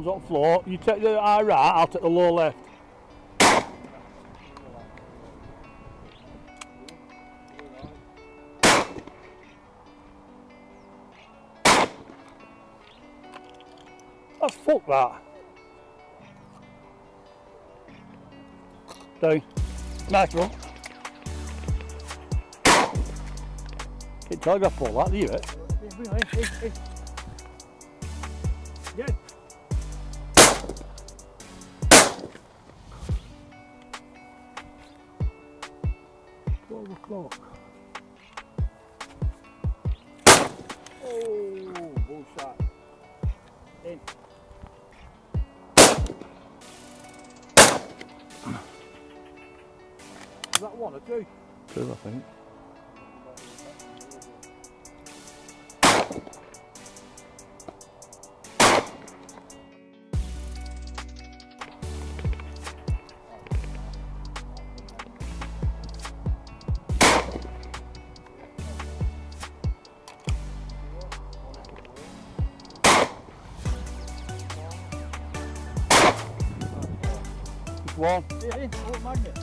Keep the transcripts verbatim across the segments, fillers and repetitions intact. one's on floor. You take the high right, I'll take the low left. Oh, fuck that. Down. Nice one. Can't telegraph pole that, do you, it? Yeah. twelve o'clock. Oh, bull shot. In. Is that one or two? Two, I think. It's one. Yeah, it's a little magnet.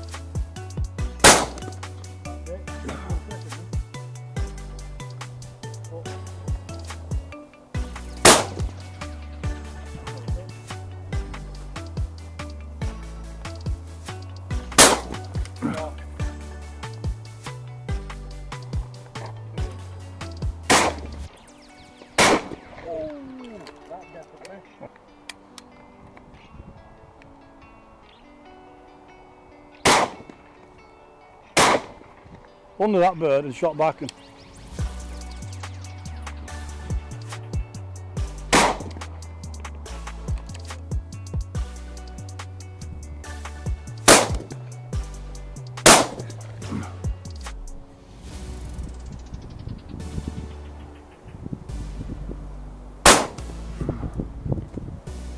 Under that bird and shot back and I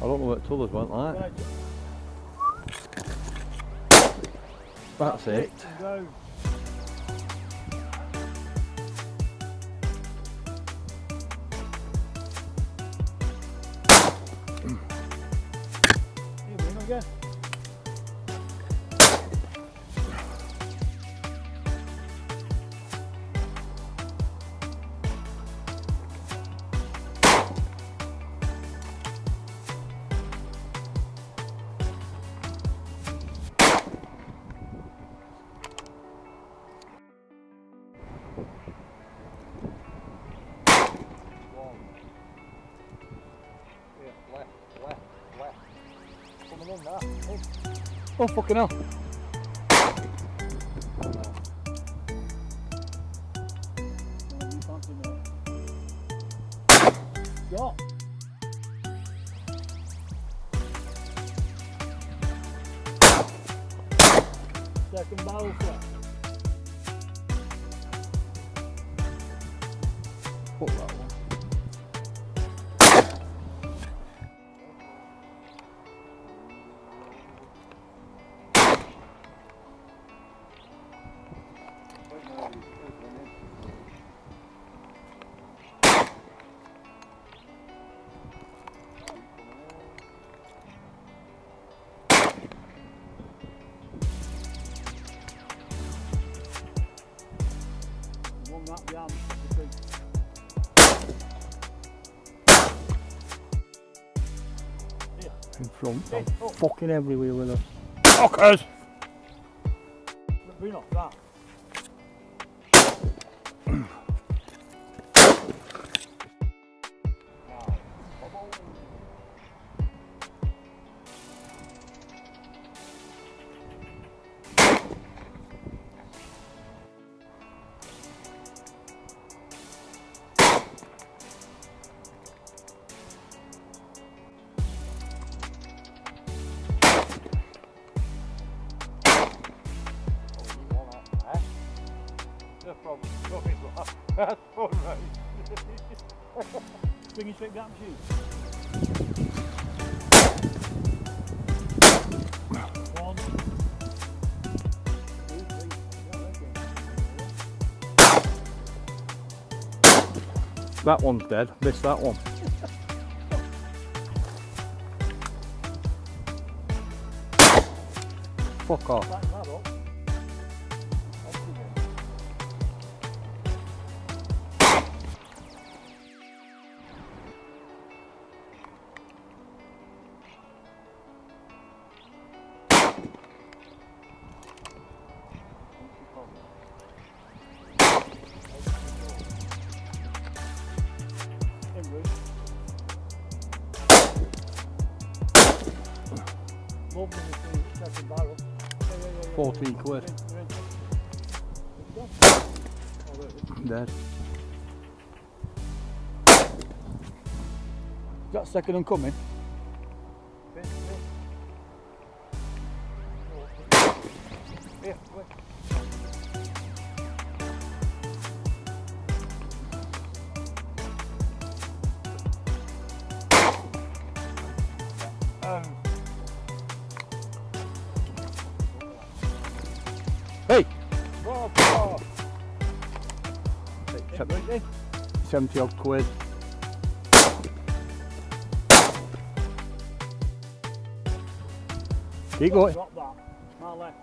don't know what the others went like. That's it. Yeah. Oh, fucking hell. Yeah. Second barrel flat. Fuck that one. In front, I'm oh. fucking everywhere with us. Fuckers! Bring off that. That's all right. Swinging straight down to you. One. Two, three. That one's dead. Missed that one. fuck off. Like that up. fourteen quid. Dead. Got second and coming. Here, quick. Hey! Go, go. Hey, seventy odd quid. Keep going. Drop that. My left.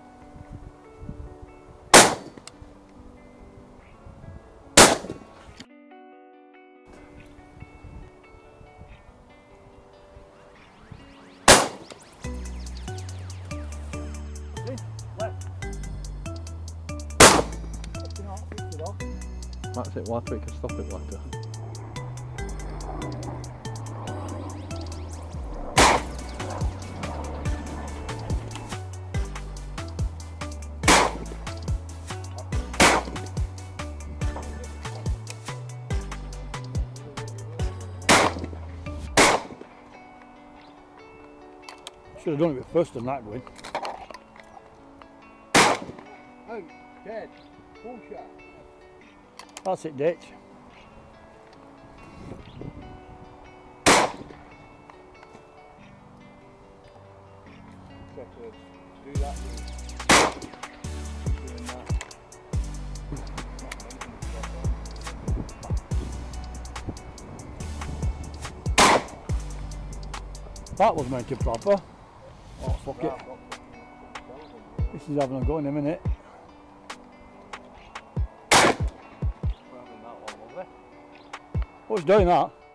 That's it, why we can stop it later. Should have done it with first and that win. Oh, dead. Full shot. That's it, ditch. Do that. That was meant to proper. Oh, fuck it. This is having a go in a minute. What's doing that?